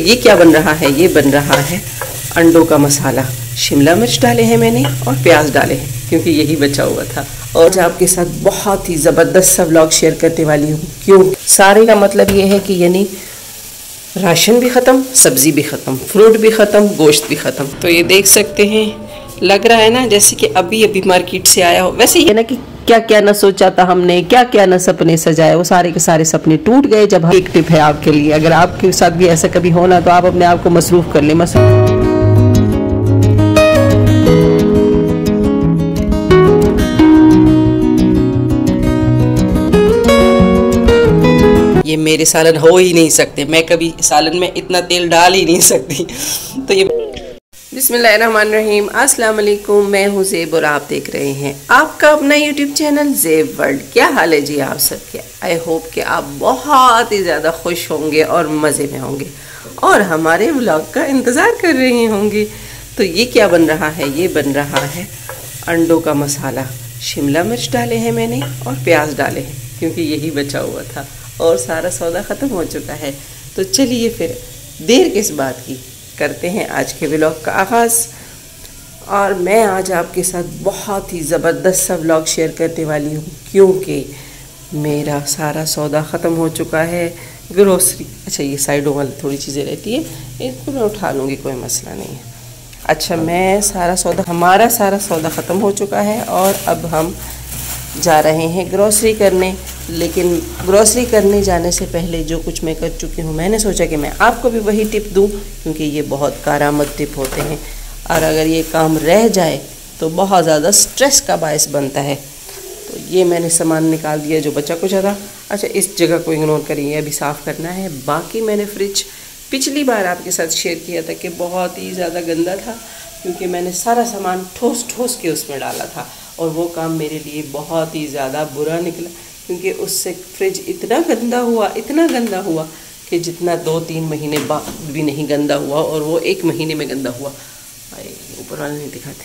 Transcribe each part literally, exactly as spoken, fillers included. ये क्या बन रहा है? ये बन रहा है अंडों का मसाला। शिमला मिर्च डाले हैं मैंने और प्याज डाले हैं क्योंकि यही बचा हुआ था। और आज आपके साथ बहुत ही ज़बरदस्त सा व्लॉग शेयर करने वाली हूँ। क्यों सारे का मतलब ये है कि यानी राशन भी ख़त्म, सब्ज़ी भी ख़त्म, फ्रूट भी ख़त्म, गोश्त भी ख़त्म। तो ये देख सकते हैं, लग रहा है ना जैसे कि अभी अभी मार्केट से आया हो। वैसे ये ना कि क्या क्या ना सोचा था हमने, क्या क्या ना सपने सजाए, वो सारे के सारे सपने टूट गए। जब एक टिप है आपके लिए, अगर आपके साथ भी ऐसा कभी हो ना तो आप अपने आप को मसरूफ़ कर लें। मसरूफ़ ये मेरे सालन हो ही नहीं सकते, मैं कभी सालन में इतना तेल डाल ही नहीं सकती। तो ये बिस्मिल्लाहिर्रहमानिर्रहीम, अस्सलाम वालेकुम, मैं हूँ ज़ेब और आप देख रहे हैं आपका अपना यूट्यूब चैनल ज़ेब वर्ल्ड। क्या हाल है जी आप सबके? आई होप कि आप बहुत ही ज़्यादा खुश होंगे और मज़े में होंगे और हमारे व्लॉग का इंतज़ार कर रहे होंगे। तो ये क्या बन रहा है? ये बन रहा है अंडों का मसाला। शिमला मिर्च डाले हैं मैंने और प्याज डाले हैं क्योंकि यही बचा हुआ था और सारा सौदा ख़त्म हो चुका है। तो चलिए फिर देर किस बात की, करते हैं आज के व्लॉग का आगाज़। और मैं आज आपके साथ बहुत ही ज़बरदस्त सा व्लॉग शेयर करने वाली हूँ क्योंकि मेरा सारा सौदा ख़त्म हो चुका है ग्रोसरी। अच्छा ये साइडों वाली थोड़ी चीज़ें रहती है, इनको मैं उठा लूँगी, कोई मसला नहीं है। अच्छा मैं सारा सौदा हमारा सारा सौदा ख़त्म हो चुका है और अब हम जा रहे हैं ग्रोसरी करने। लेकिन ग्रोसरी करने जाने से पहले जो कुछ मैं कर चुकी हूँ, मैंने सोचा कि मैं आपको भी वही टिप दूँ क्योंकि ये बहुत कारामद टिप होते हैं और अगर ये काम रह जाए तो बहुत ज़्यादा स्ट्रेस का बायस बनता है। तो ये मैंने सामान निकाल दिया जो बचा कुछ था। अच्छा इस जगह को इग्नोर करिए, अभी साफ़ करना है। बाकी मैंने फ्रिज पिछली बार आपके साथ शेयर किया था कि बहुत ही ज़्यादा गंदा था क्योंकि मैंने सारा सामान ठोस ठोस के उसमें डाला था और वो काम मेरे लिए बहुत ही ज़्यादा बुरा निकला क्योंकि उससे फ्रिज इतना गंदा हुआ, इतना गंदा हुआ कि जितना दो तीन महीने बाद भी नहीं गंदा हुआ और वो एक महीने में गंदा हुआ। ऊपर वाले नहीं दिखाते।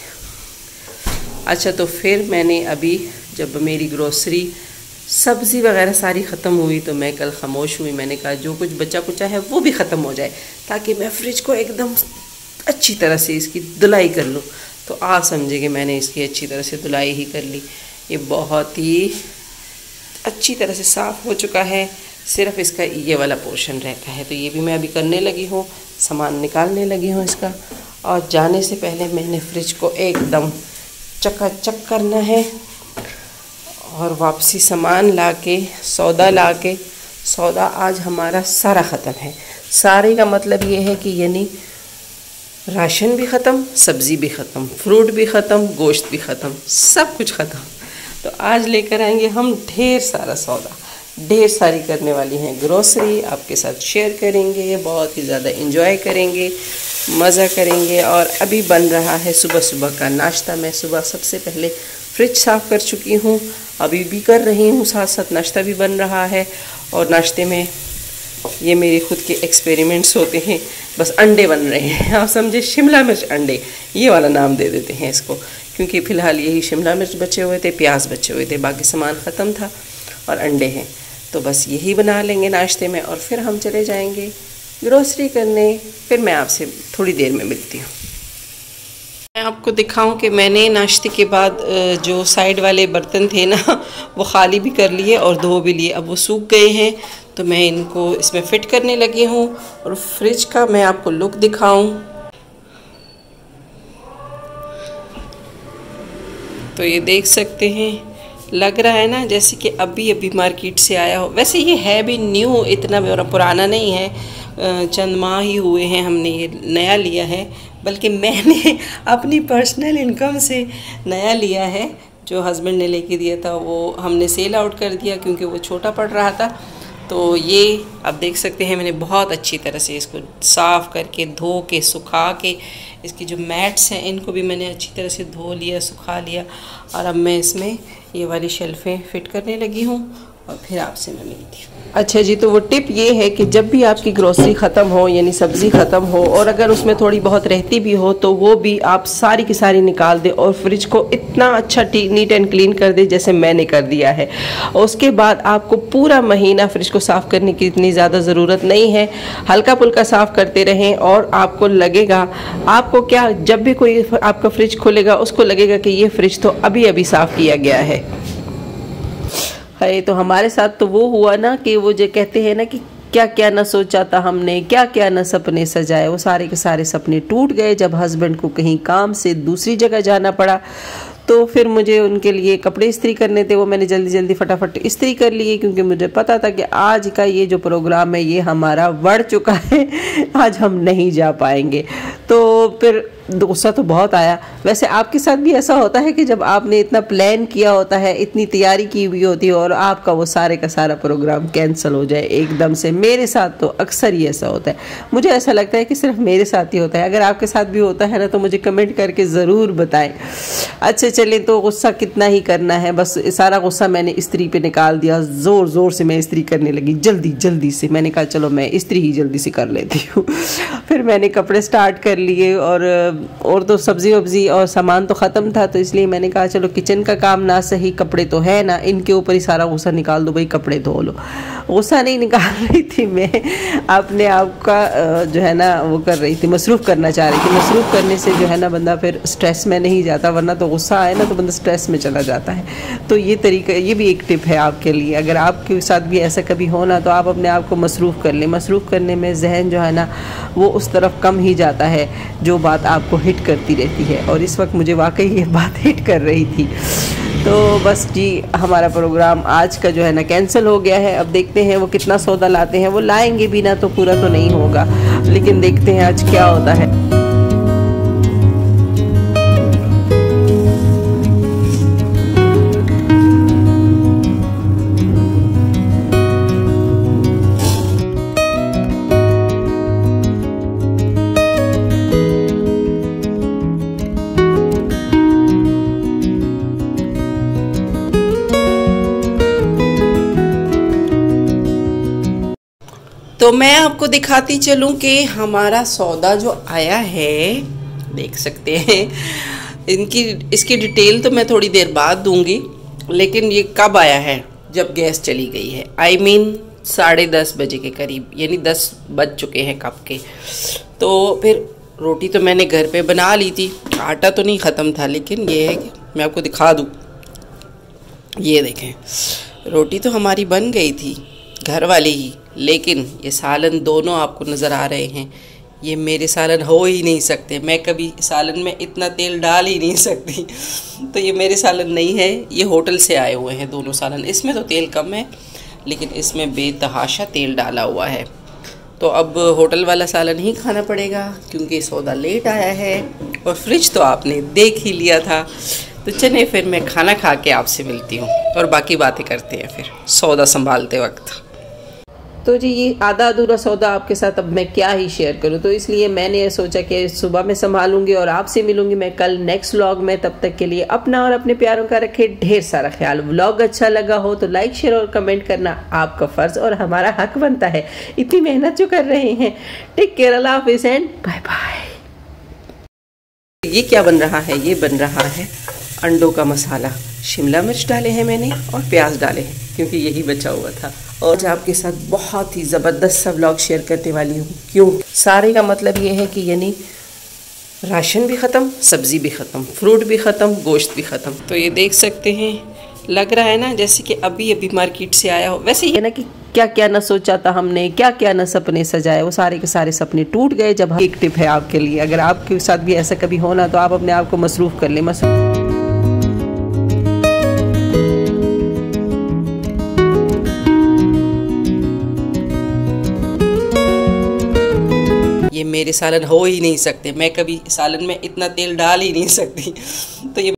अच्छा तो फिर मैंने अभी जब मेरी ग्रोसरी सब्ज़ी वगैरह सारी ख़त्म हुई तो मैं कल खामोश हुई। मैंने कहा जो कुछ बचा कुचा है वो भी ख़त्म हो जाए ताकि मैं फ्रिज को एकदम अच्छी तरह से इसकी धुलाई कर लूँ। तो आप समझे कि मैंने इसकी अच्छी तरह से धुलाई ही कर ली। ये बहुत ही अच्छी तरह से साफ़ हो चुका है, सिर्फ इसका ये वाला पोर्शन रहता है। तो ये भी मैं अभी करने लगी हूँ, सामान निकालने लगी हूँ इसका। और जाने से पहले मैंने फ्रिज को एकदम चकाचक करना है और वापसी सामान ला के, सौदा ला के, सौदा आज हमारा सारा ख़त्म है। सारे का मतलब ये है कि यानी राशन भी ख़त्म, सब्ज़ी भी ख़त्म, फ्रूट भी ख़त्म, गोश्त भी ख़त्म, सब कुछ ख़त्म। तो आज लेकर आएंगे हम ढेर सारा सौदा, ढेर सारी करने वाली हैं ग्रोसरी, आपके साथ शेयर करेंगे, बहुत ही ज़्यादा एंजॉय करेंगे, मज़ा करेंगे। और अभी बन रहा है सुबह सुबह का नाश्ता। मैं सुबह सबसे पहले फ्रिज साफ़ कर चुकी हूँ, अभी भी कर रही हूँ, साथ साथ नाश्ता भी बन रहा है। और नाश्ते में ये मेरे खुद के एक्सपेरिमेंट्स होते हैं, बस अंडे बन रहे हैं। आप समझे, शिमला मिर्च अंडे ये वाला नाम दे देते हैं इसको क्योंकि फ़िलहाल यही शिमला मिर्च बचे हुए थे, प्याज बचे हुए थे, बाकी सामान ख़त्म था और अंडे हैं। तो बस यही बना लेंगे नाश्ते में और फिर हम चले जाएंगे ग्रोसरी करने। फिर मैं आपसे थोड़ी देर में मिलती हूँ। मैं आपको दिखाऊं कि मैंने नाश्ते के बाद जो साइड वाले बर्तन थे ना वो खाली भी कर लिए और धो भी लिए, अब वो सूख गए हैं तो मैं इनको इसमें फ़िट करने लगी हूँ। और फ्रिज का मैं आपको लुक दिखाऊं तो ये देख सकते हैं, लग रहा है ना जैसे कि अभी अभी मार्केट से आया हो। वैसे ये है भी न्यू, इतना मेरा पुराना नहीं है, चंद माह ही हुए हैं हमने ये नया लिया है, बल्कि मैंने अपनी पर्सनल इनकम से नया लिया है। जो हस्बैंड ने लेके दिया था वो हमने सेल आउट कर दिया क्योंकि वो छोटा पड़ रहा था। तो ये आप देख सकते हैं मैंने बहुत अच्छी तरह से इसको साफ़ करके, धो के, सुखा के, इसकी जो मैट्स हैं इनको भी मैंने अच्छी तरह से धो लिया, सुखा लिया। और अब मैं इसमें ये वाली शेल्फ़ें फ़िट करने लगी हूँ और फिर आपसे मैं मिलती हूँ। अच्छा जी, तो वो टिप ये है कि जब भी आपकी ग्रोसरी ख़त्म हो यानी सब्ज़ी ख़त्म हो और अगर उसमें थोड़ी बहुत रहती भी हो तो वो भी आप सारी की सारी निकाल दें और फ्रिज को इतना अच्छा नीट एंड क्लीन कर दें जैसे मैंने कर दिया है। और उसके बाद आपको पूरा महीना फ्रिज को साफ़ करने की इतनी ज़्यादा ज़रूरत नहीं है, हल्का पुल्का साफ़ करते रहें और आपको लगेगा, आपको क्या जब भी कोई आपका फ्रिज खोलेगा उसको लगेगा कि ये फ्रिज तो अभी अभी साफ़ किया गया है। अरे तो हमारे साथ तो वो हुआ ना कि वो जो कहते हैं ना कि क्या क्या ना सोचा था हमने, क्या क्या ना सपने सजाए, वो सारे के सारे सपने टूट गए जब हस्बैंड को कहीं काम से दूसरी जगह जाना पड़ा। तो फिर मुझे उनके लिए कपड़े इस्त्री करने थे, वो मैंने जल्दी जल्दी फटाफट इस्त्री कर लिए क्योंकि मुझे पता था कि आज का ये जो प्रोग्राम है ये हमारा बढ़ चुका है, आज हम नहीं जा पाएंगे। तो फिर गुस्सा तो बहुत आया। वैसे आपके साथ भी ऐसा होता है कि जब आपने इतना प्लान किया होता है, इतनी तैयारी की हुई होती है और आपका वो सारे का सारा प्रोग्राम कैंसिल हो जाए एकदम से? मेरे साथ तो अक्सर ही ऐसा होता है। मुझे ऐसा लगता है कि सिर्फ मेरे साथ ही होता है, अगर आपके साथ भी होता है ना तो मुझे कमेंट करके ज़रूर बताएं। अच्छा चलें, तो गुस्सा कितना ही करना है, बस सारा गुस्सा मैंने इस्त्री पर निकाल दिया। ज़ोर ज़ोर से मैं इस्त्री करने लगी, जल्दी जल्दी से मैंने कहा चलो मैं इस्त्री ही जल्दी से कर लेती हूँ। फिर मैंने कपड़े स्टार्ट कर लिए और और तो सब्ज़ी वब्ज़ी और सामान तो ख़त्म था, तो इसलिए मैंने कहा चलो किचन का काम ना सही, कपड़े तो है ना, इनके ऊपर ही सारा गुस्सा निकाल दो भाई, कपड़े धो लो। गुस्सा नहीं निकाल रही थी मैं, अपने आप का जो है ना वो कर रही थी, मसरूफ़ करना चाह रही थी। मसरूफ़ करने से जो है ना बंदा फिर स्ट्रेस में नहीं जाता, वरना तो गुस्सा आए ना तो बंदा स्ट्रेस में चला जाता है। तो ये तरीका, ये भी एक टिप है आपके लिए, अगर आपके साथ भी ऐसा कभी हो ना तो आप अपने आप को मसरूफ़ कर लें। मसरूफ़ करने में जहन जो है ना वो उस तरफ कम ही जाता है जो बात आपको हिट करती रहती है, और इस वक्त मुझे वाकई ये बात हिट कर रही थी। तो बस जी, हमारा प्रोग्राम आज का जो है ना कैंसिल हो गया है। अब देखते हैं वो कितना सौदा लाते हैं, वो लाएंगे भी ना तो पूरा तो नहीं होगा, लेकिन देखते हैं आज क्या होता है। तो मैं आपको दिखाती चलूं कि हमारा सौदा जो आया है, देख सकते हैं। इनकी इसकी डिटेल तो मैं थोड़ी देर बाद दूंगी, लेकिन ये कब आया है? जब गैस चली गई है, आई मीन साढ़े दस बजे के करीब, यानी दस बज चुके हैं कब के। तो फिर रोटी तो मैंने घर पे बना ली थी, आटा तो नहीं ख़त्म था, लेकिन ये है कि मैं आपको दिखा दूँ। ये देखें, रोटी तो हमारी बन गई थी घर वाली ही, लेकिन ये सालन दोनों आपको नज़र आ रहे हैं। ये मेरे सालन हो ही नहीं सकते, मैं कभी सालन में इतना तेल डाल ही नहीं सकती, तो ये मेरे सालन नहीं है, ये होटल से आए हुए हैं दोनों सालन। इसमें तो तेल कम है, लेकिन इसमें बेतहाशा तेल डाला हुआ है। तो अब होटल वाला सालन ही खाना पड़ेगा क्योंकि सौदा लेट आया है और फ्रिज तो आपने देख ही लिया था। तो चलिए फिर मैं खाना खा के आपसे मिलती हूँ और बाकी बातें करते हैं फिर सौदा संभालते वक्त। तो जी, ये आधा अधूरा सौदा आपके साथ अब मैं क्या ही शेयर करूं, तो इसलिए मैंने ये सोचा कि सुबह में संभालूंगी और आपसे मिलूंगी मैं कल नेक्स्ट व्लॉग में। तब तक के लिए अपना और अपने प्यारों का रखें ढेर सारा ख्याल। व्लॉग अच्छा लगा हो तो लाइक, शेयर और कमेंट करना आपका फ़र्ज और हमारा हक बनता है, इतनी मेहनत जो कर रहे हैं। टेक केयर, अल्लाह हाफिज़ एंड बाय बाय। ये क्या बन रहा है? ये बन रहा है अंडों का मसाला। शिमला मिर्च डाले हैं मैंने और प्याज डाले हैं क्योंकि यही बचा हुआ था। और आज आपके साथ बहुत ही ज़बरदस्त सा व्लॉग शेयर करने वाली हूँ, क्यों? सारे का मतलब ये है कि यानी राशन भी ख़त्म, सब्ज़ी भी ख़त्म, फ्रूट भी ख़त्म, गोश्त भी ख़त्म। तो ये देख सकते हैं, लग रहा है ना जैसे कि अभी अभी मार्केट से आया हो। वैसे ये ना कि क्या क्या ना सोचा था हमने, क्या क्या ना सपने सजाए, वो सारे के सारे सपने टूट गए जब। एक टिप है आपके लिए, अगर आपके साथ भी ऐसा कभी हो ना तो आप अपने आप को मसरूफ़ कर लें। मसरूफ़ मेरे सालन हो ही नहीं सकते, मैं कभी सालन में इतना तेल डाल ही नहीं सकती, तो ये